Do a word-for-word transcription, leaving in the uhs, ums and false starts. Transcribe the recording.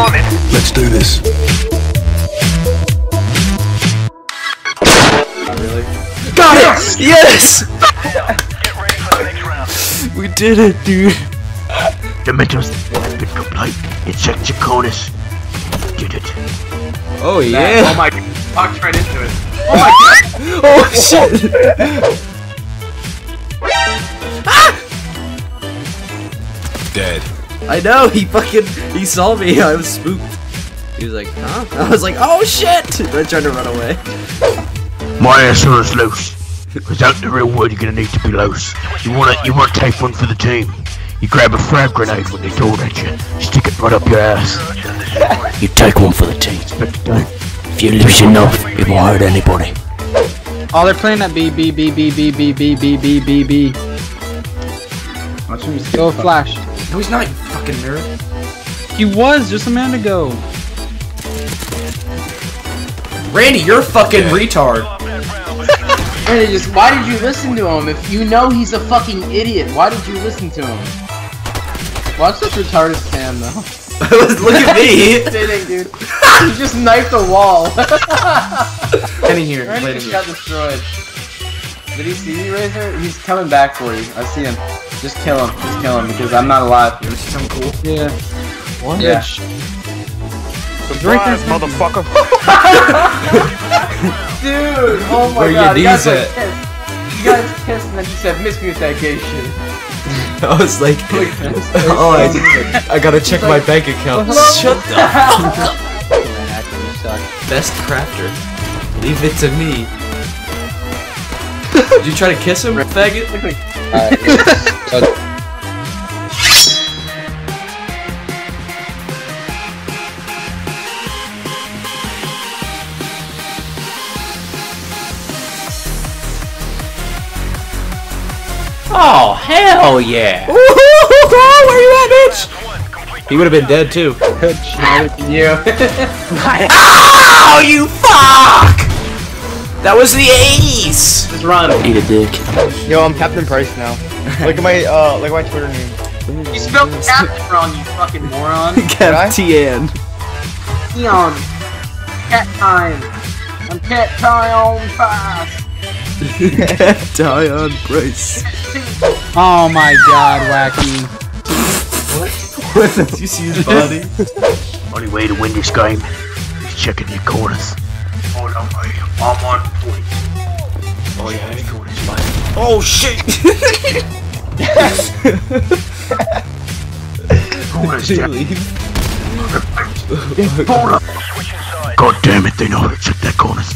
armoured. Let's do this. Really? Got it! Yes! Get ready for the next round. We did it, dude. The mission has been complete. Inject your codes. Did it. Oh yeah! That, oh my! Fucked right into it. Oh my god! Oh shit! Ah! Dead. I know. He fucking. He saw me. I was spooked. He was like, huh? I was like, oh shit! And I tried to run away. My asshole is loose. Without the real world, you're gonna need to be loose. You wanna, you wanna take one for the team. You grab a frag grenade when they throw it at you, stick it right up your ass. You take one for the team. If you lose enough, it won't hurt anybody. Oh, they're playing that B B B B B B B B B B B. Watch him go flash. No, he's not. You fucking nerd. He was just a minute ago. Randy, you're a fucking retard. Randy, just why did you listen to him? If you know he's a fucking idiot, why did you listen to him? Watch this retarded stand though. Look at me! He's kidding, dude. He just knifed a wall. Kenny here. Randy just got destroyed. Did he see you, Razor? He's coming back for you. I see him. Just kill him. Just kill him because I'm not alive. You see something cool? Yeah. What? Yeah. Surprise, motherfucker. Dude, oh my Where god. You guys kissed. You guys kissed and then she said, miss me with that gay shit. I was like, oh, I, did, I gotta check my bank account. Shut the fuck up. Best crafter. Leave it to me. Did you try to kiss him, faggot? Alright. Oh, hell yeah! Where you at, bitch? He would have been dead too. Good shit, you. Oh, you fuck! That was the ace! Just run. Eat a dick. Yo, I'm Captain Price now. Look at my, uh, look at my Twitter name. You spelled Captain wrong, you fucking moron. Captain. Eon. Cat time. I'm Cat Time Price. Captain Price. Oh my god, Wacky. What? What? Did you see his body? Only way to win this game is checking your corners. Oh no, I'm on point. Oh yeah, his corners, mate. Oh shit! Corners, down. God damn it, they know how to check that corners.